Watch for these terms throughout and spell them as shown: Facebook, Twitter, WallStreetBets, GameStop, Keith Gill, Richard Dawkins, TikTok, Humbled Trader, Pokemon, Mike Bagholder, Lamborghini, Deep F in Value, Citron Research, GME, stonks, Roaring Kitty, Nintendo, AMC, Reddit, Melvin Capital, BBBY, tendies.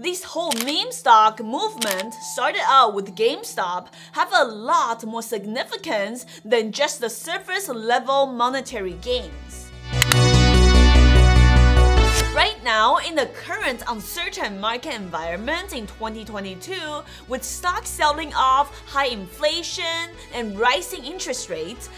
This whole meme stock movement started out with GameStop have a lot more significance than just the surface level monetary gains. Right now, in the current uncertain market environment in 2022, with stocks selling off, high inflation, and rising interest rates,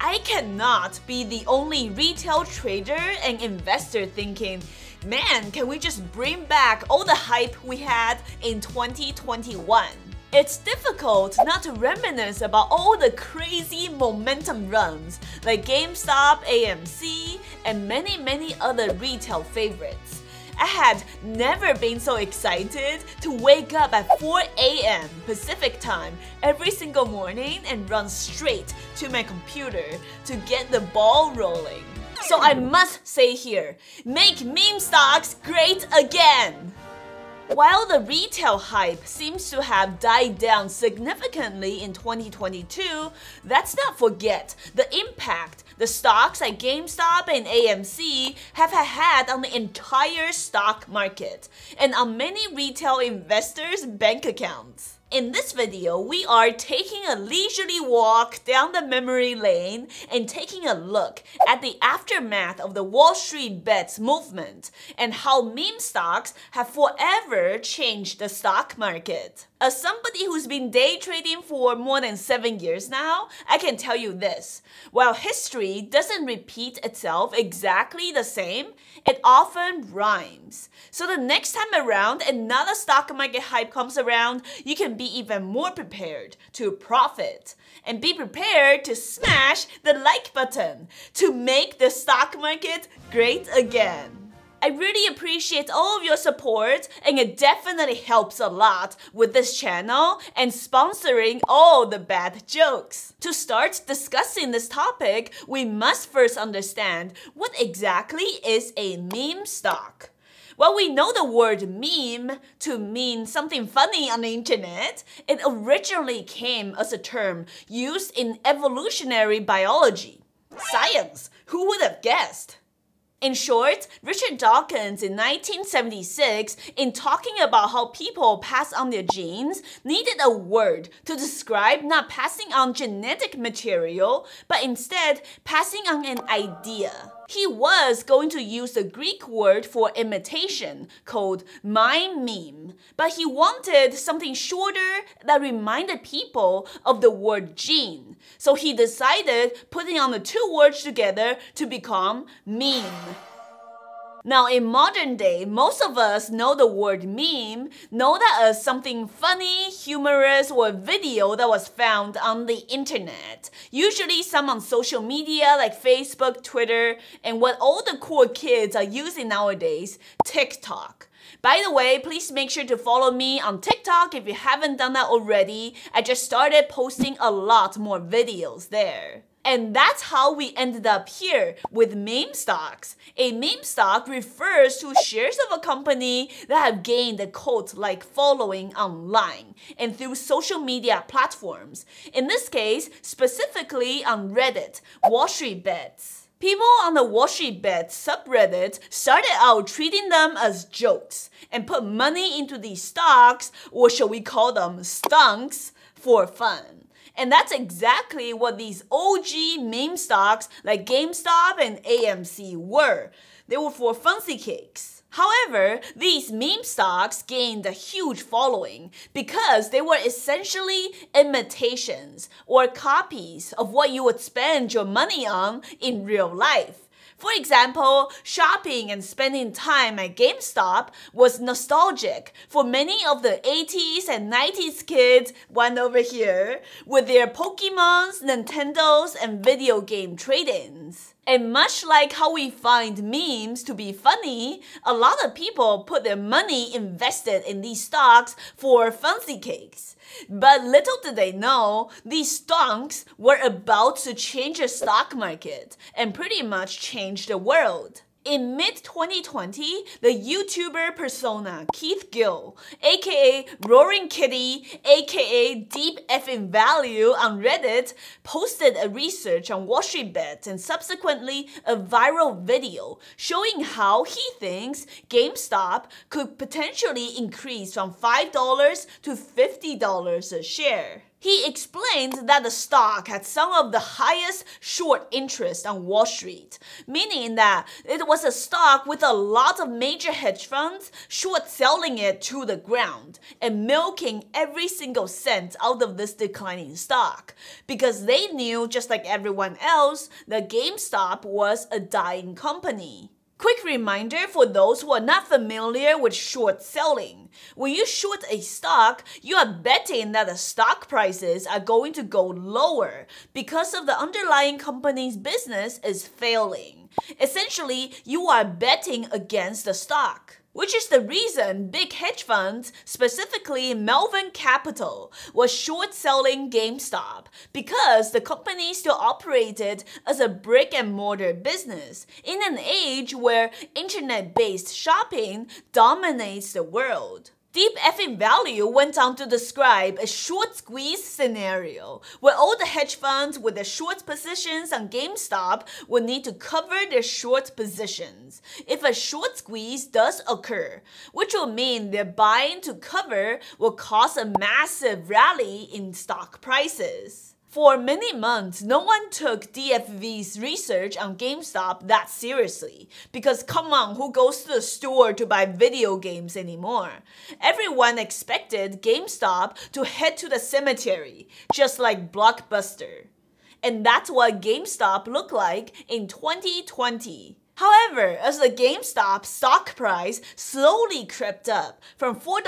I cannot be the only retail trader and investor thinking, man, can we just bring back all the hype we had in 2021? It's difficult not to reminisce about all the crazy momentum runs like GameStop, AMC, and many other retail favorites. I had never been so excited to wake up at 4 AM Pacific time every single morning and run straight to my computer to get the ball rolling. So I must say here, make meme stocks great again! While the retail hype seems to have died down significantly in 2022, let's not forget the impact the stocks like GameStop and AMC have had on the entire stock market and on many retail investors' bank accounts. In this video, we are taking a leisurely walk down the memory lane and taking a look at the aftermath of the WallStreetBets movement and how meme stocks have forever changed the stock market. As somebody who's been day trading for more than 7 years now, I can tell you this. While history doesn't repeat itself exactly the same, it often rhymes. So the next time around another stock market hype comes around, you can be even more prepared to profit. And be prepared to smash the like button to make the stock market great again. I really appreciate all of your support, and it definitely helps a lot with this channel and sponsoring all the bad jokes. To start discussing this topic, we must first understand what exactly is a meme stock. While we know the word meme to mean something funny on the internet, it originally came as a term used in evolutionary biology. Science, who would have guessed? In short, Richard Dawkins in 1976, in talking about how people pass on their genes, needed a word to describe not passing on genetic material, but instead passing on an idea. He was going to use the Greek word for imitation, called mime, but he wanted something shorter that reminded people of the word gene. So he decided putting on the two words together to become meme. Now, in modern day, most of us know the word meme, know that as something funny, humorous, or a video that was found on the internet. Usually some on social media like Facebook, Twitter, and what all the cool kids are using nowadays, TikTok. By the way, please make sure to follow me on TikTok if you haven't done that already. I just started posting a lot more videos there. And that's how we ended up here with meme stocks. A meme stock refers to shares of a company that have gained a cult-like following online and through social media platforms. In this case, specifically on Reddit, WallStreetBets. People on the WallStreetBets subreddit started out treating them as jokes and put money into these stocks, or shall we call them stunks, for fun. And that's exactly what these OG meme stocks like GameStop and AMC were. They were for funsy cakes. However, these meme stocks gained a huge following because they were essentially imitations or copies of what you would spend your money on in real life. For example, shopping and spending time at GameStop was nostalgic for many of the 80s and 90s kids, one over here, with their Pokemons, Nintendos, and video game trade-ins. And much like how we find memes to be funny, a lot of people put their money invested in these stocks for funsy cakes. But little did they know, these stonks were about to change the stock market and pretty much change the world. In mid-2020, the YouTuber persona Keith Gill, aka Roaring Kitty, aka Deep F in Value on Reddit, posted a research on WallStreetBets and subsequently a viral video showing how he thinks GameStop could potentially increase from $5 to $50 a share. He explained that the stock had some of the highest short interest on Wall Street, meaning that it was a stock with a lot of major hedge funds short selling it to the ground and milking every single cent out of this declining stock, because they knew, just like everyone else, that GameStop was a dying company. Quick reminder for those who are not familiar with short selling. When you short a stock, you are betting that the stock prices are going to go lower because of the underlying company's business is failing. Essentially, you are betting against the stock, which is the reason big hedge funds, specifically Melvin Capital, was short-selling GameStop, because the company still operated as a brick-and-mortar business in an age where internet-based shopping dominates the world. Deep F in Value went on to describe a short squeeze scenario where all the hedge funds with their short positions on GameStop would need to cover their short positions if a short squeeze does occur, which will mean their buying to cover will cause a massive rally in stock prices. For many months, no one took DFV's research on GameStop that seriously, because come on, who goes to the store to buy video games anymore? Everyone expected GameStop to head to the cemetery, just like Blockbuster. And that's what GameStop looked like in 2020. However, as the GameStop stock price slowly crept up from $4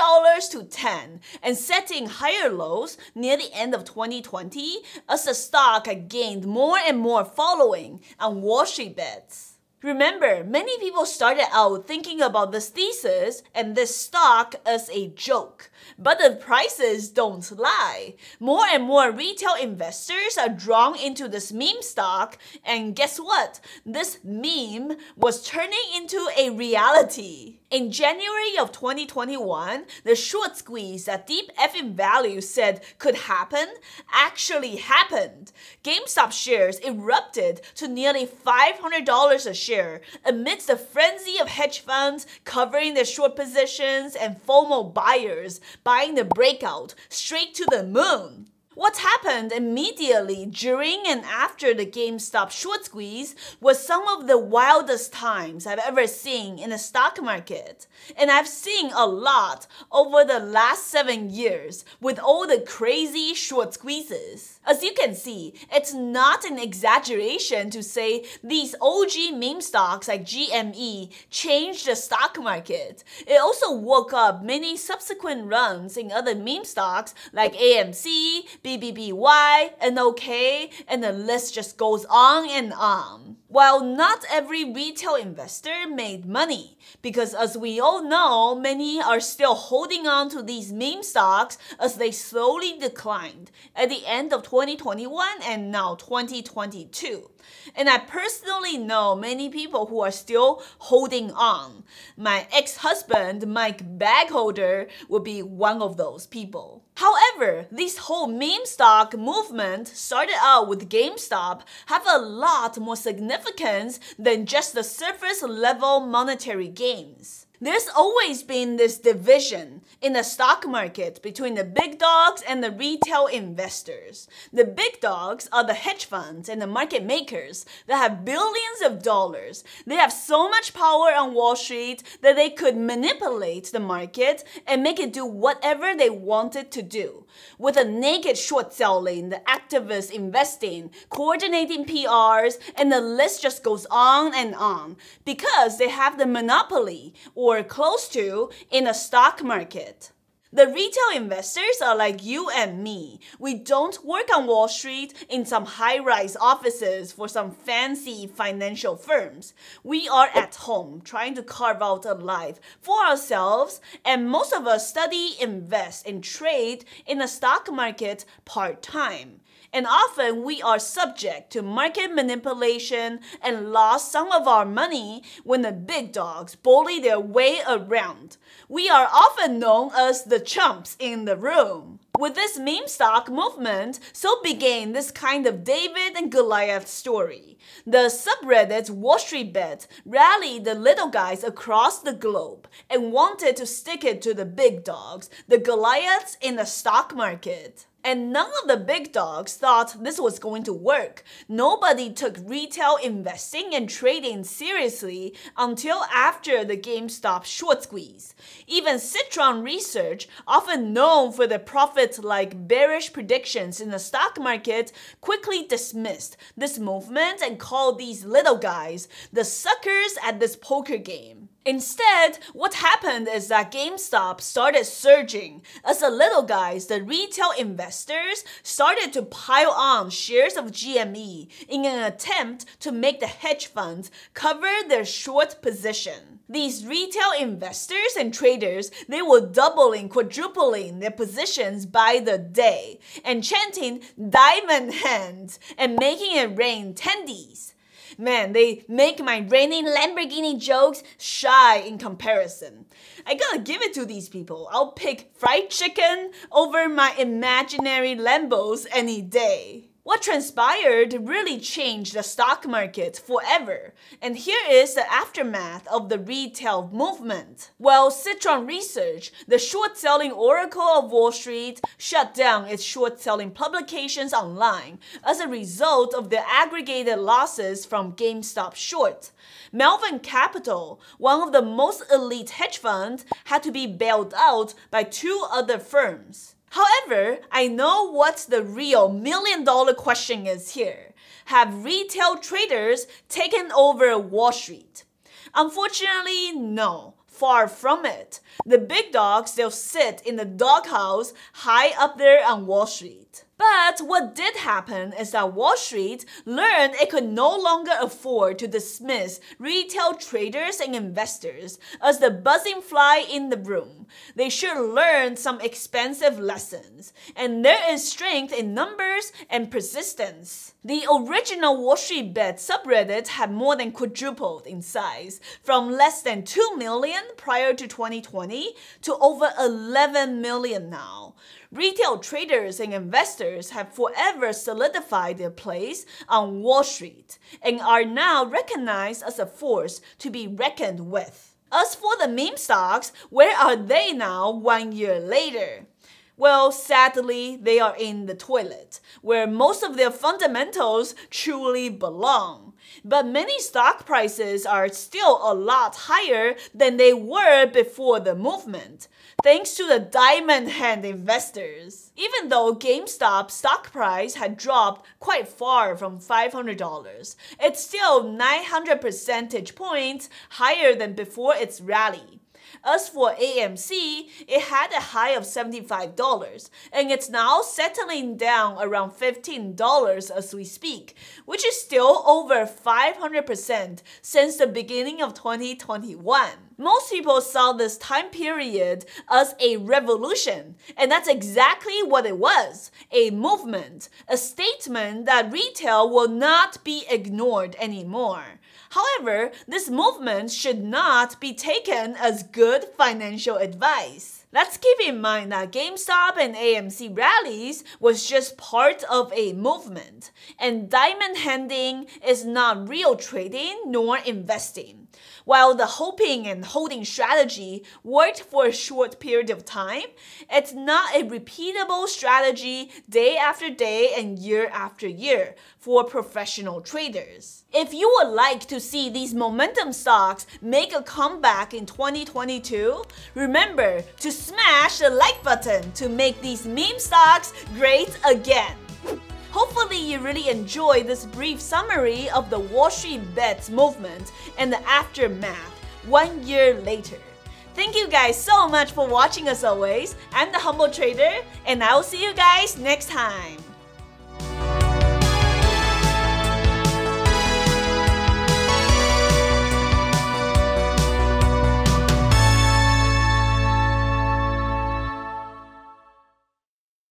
to $10 and setting higher lows near the end of 2020, as the stock had gained more and more following on WallStreetBets. Remember, many people started out thinking about this thesis and this stock as a joke, but the prices don't lie. More and more retail investors are drawn into this meme stock, and guess what? This meme was turning into a reality. In January of 2021, the short squeeze that Deep F in Value said could happen actually happened. GameStop shares erupted to nearly $500 a share amidst the frenzy of hedge funds covering their short positions and FOMO buyers buying the breakout straight to the moon. What happened immediately during and after the GameStop short squeeze was some of the wildest times I've ever seen in the stock market. And I've seen a lot over the last 7 years with all the crazy short squeezes. As you can see, it's not an exaggeration to say these OG meme stocks like GME changed the stock market. It also woke up many subsequent runs in other meme stocks like AMC, BBBY, and OK, and the list just goes on and on. While not every retail investor made money, because as we all know, many are still holding on to these meme stocks as they slowly declined at the end of 2021 and now 2022. And I personally know many people who are still holding on. My ex-husband, Mike Bagholder, would be one of those people. However, this whole meme stock movement started out with GameStop have a lot more significance than just the surface level monetary gains. There's always been this division in the stock market between the big dogs and the retail investors. The big dogs are the hedge funds and the market makers that have billions of dollars. They have so much power on Wall Street that they could manipulate the market and make it do whatever they want it to do. With the naked short selling, the activist investing, coordinating PRs, and the list just goes on and on, because they have the monopoly, or close to, in a stock market. The retail investors are like you and me. We don't work on Wall Street in some high-rise offices for some fancy financial firms. We are at home trying to carve out a life for ourselves, and most of us study, invest, and trade in the stock market part-time. and often we are subject to market manipulation and lost some of our money when the big dogs bully their way around. We are often known as the chumps in the room. With this meme stock movement, so began this kind of David and Goliath story. The subreddit WallStreetBets rallied the little guys across the globe and wanted to stick it to the big dogs, the Goliaths in the stock market. And none of the big dogs thought this was going to work. Nobody took retail investing and trading seriously until after the GameStop short squeeze. Even Citron Research, often known for their profit-like bearish predictions in the stock market, quickly dismissed this movement and called these little guys the suckers at this poker game. Instead, what happened is that GameStop started surging. As the little guys, the retail investors started to pile on shares of GME in an attempt to make the hedge funds cover their short position. These retail investors and traders, they were doubling, quadrupling their positions by the day and chanting diamond hands and making it rain tendies. Man, they make my raining Lamborghini jokes shy in comparison. I gotta give it to these people. I'll pick fried chicken over my imaginary Lambos any day. What transpired really changed the stock market forever, and here is the aftermath of the retail movement. Well, Citron Research, the short-selling oracle of Wall Street, shut down its short-selling publications online as a result of the aggregated losses from GameStop short. Melvin Capital, one of the most elite hedge funds, had to be bailed out by two other firms. However, I know what the real million-dollar question is here. Have retail traders taken over Wall Street? Unfortunately, no. Far from it. The big dogs, they'll sit in the doghouse high up there on Wall Street. But what did happen is that Wall Street learned it could no longer afford to dismiss retail traders and investors as the buzzing fly in the room. They should learn some expensive lessons, and there is strength in numbers and persistence. The original WallStreetBets subreddit had more than quadrupled in size, from less than 2 million prior to 2020 to over 11 million now. Retail traders and investors have forever solidified their place on Wall Street and are now recognized as a force to be reckoned with. As for the meme stocks, where are they now 1 year later? Well, sadly, they are in the toilet, where most of their fundamentals truly belong. But many stock prices are still a lot higher than they were before the movement, thanks to the diamond hand investors. Even though GameStop stock price had dropped quite far from $500, it's still 900 percentage points higher than before its rally. As for AMC, it had a high of $75, and it's now settling down around $15 as we speak, which is still over 500% since the beginning of 2021. Most people saw this time period as a revolution, and that's exactly what it was, a movement, a statement that retail will not be ignored anymore. However, this movement should not be taken as good financial advice. Let's keep in mind that GameStop and AMC rallies was just part of a movement, and diamond handing is not real trading nor investing. While the hoping and holding strategy worked for a short period of time, it's not a repeatable strategy day after day and year after year for professional traders. If you would like to see these momentum stocks make a comeback in 2022, remember to smash the like button to make these meme stocks great again. Hopefully you really enjoyed this brief summary of the WallStreetBets movement and the aftermath 1 year later. Thank you guys so much for watching as always. I'm the Humble Trader, and I'll see you guys next time.